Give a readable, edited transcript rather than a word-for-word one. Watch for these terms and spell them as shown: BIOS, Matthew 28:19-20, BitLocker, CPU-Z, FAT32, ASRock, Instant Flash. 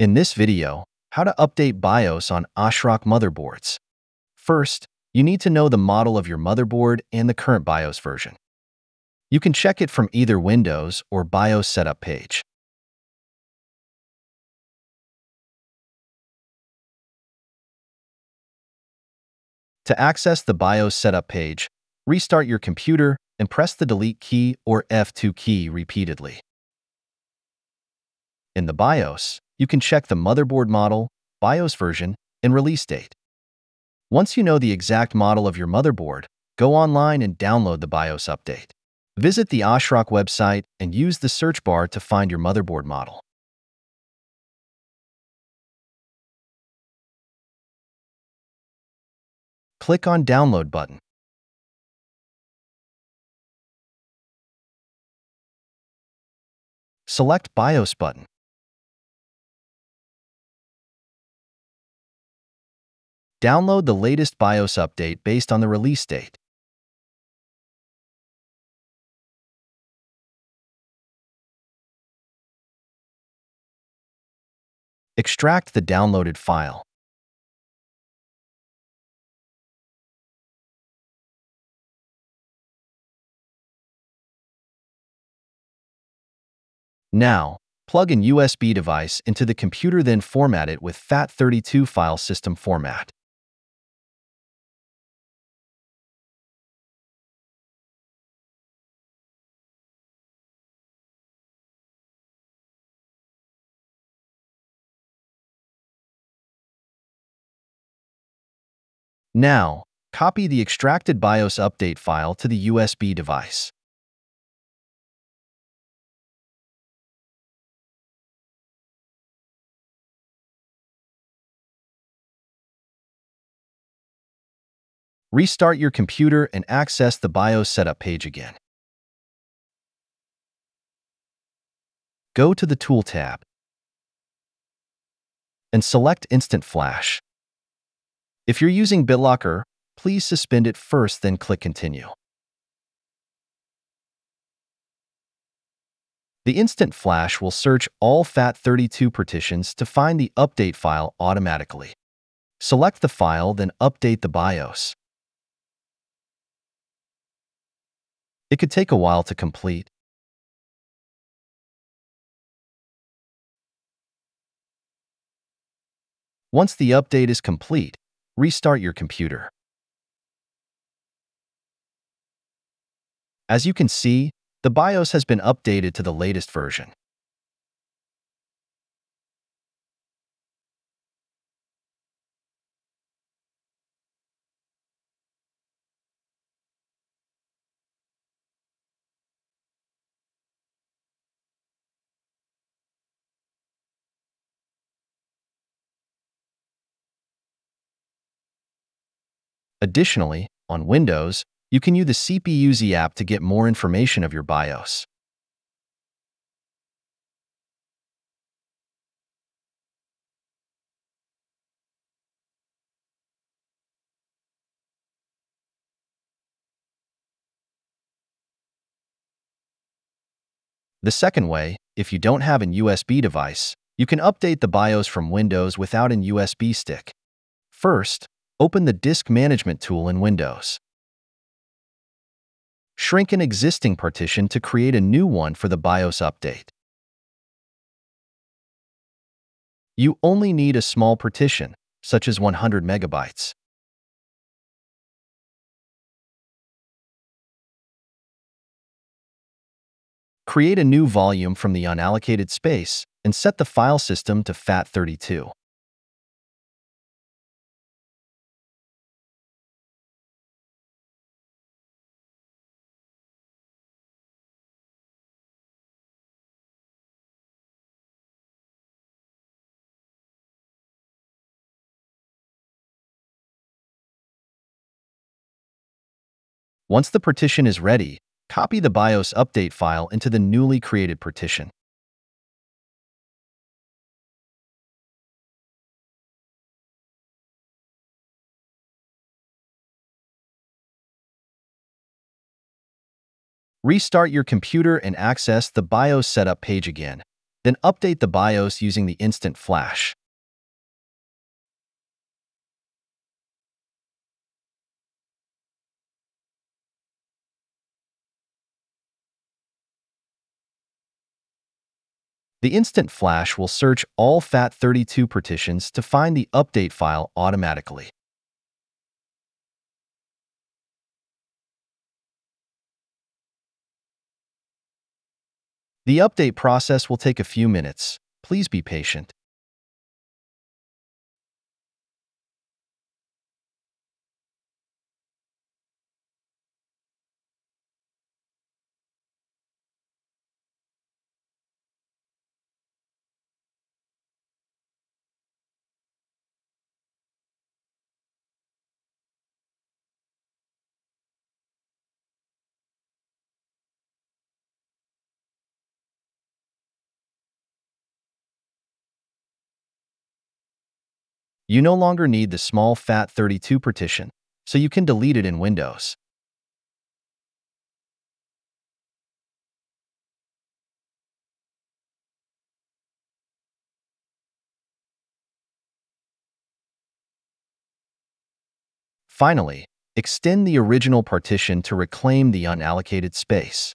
In this video, how to update BIOS on ASRock motherboards. First, you need to know the model of your motherboard and the current BIOS version. You can check it from either Windows or BIOS setup page. To access the BIOS setup page, restart your computer and press the delete key or F2 key repeatedly. In the BIOS, you can check the motherboard model, BIOS version, and release date. Once you know the exact model of your motherboard, go online and download the BIOS update. Visit the ASRock website and use the search bar to find your motherboard model. Click on Download button. Select BIOS button. Download the latest BIOS update based on the release date. Extract the downloaded file. Now, plug an USB device into the computer, then format it with FAT32 file system format. Now, copy the extracted BIOS update file to the USB device. Restart your computer and access the BIOS setup page again. Go to the Tool tab and select Instant Flash. If you're using BitLocker, please suspend it first, then click Continue. The Instant Flash will search all FAT32 partitions to find the update file automatically. Select the file, then update the BIOS. It could take a while to complete. Once the update is complete, restart your computer. As you can see, the BIOS has been updated to the latest version. Additionally, on Windows, you can use the CPU-Z app to get more information of your BIOS. The second way, if you don't have an USB device, you can update the BIOS from Windows without an USB stick. First, open the Disk Management tool in Windows. Shrink an existing partition to create a new one for the BIOS update. You only need a small partition, such as 100 megabytes. Create a new volume from the unallocated space and set the file system to FAT32. Once the partition is ready, copy the BIOS update file into the newly created partition. Restart your computer and access the BIOS setup page again. Then update the BIOS using the Instant Flash. The Instant Flash will search all FAT32 partitions to find the update file automatically. The update process will take a few minutes. Please be patient. You no longer need the small FAT32 partition, so you can delete it in Windows. Finally, extend the original partition to reclaim the unallocated space.